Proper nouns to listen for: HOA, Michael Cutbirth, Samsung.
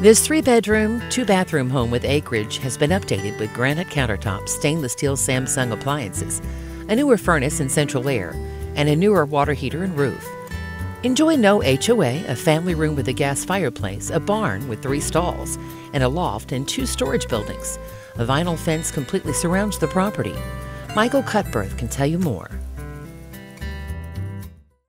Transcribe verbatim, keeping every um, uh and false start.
This three-bedroom, two-bathroom home with acreage has been updated with granite countertops, stainless steel Samsung appliances, a newer furnace and central air, and a newer water heater and roof. Enjoy no H O A, a family room with a gas fireplace, a barn with three stalls, and a loft and two storage buildings. A vinyl fence completely surrounds the property. Michael Cutbirth can tell you more.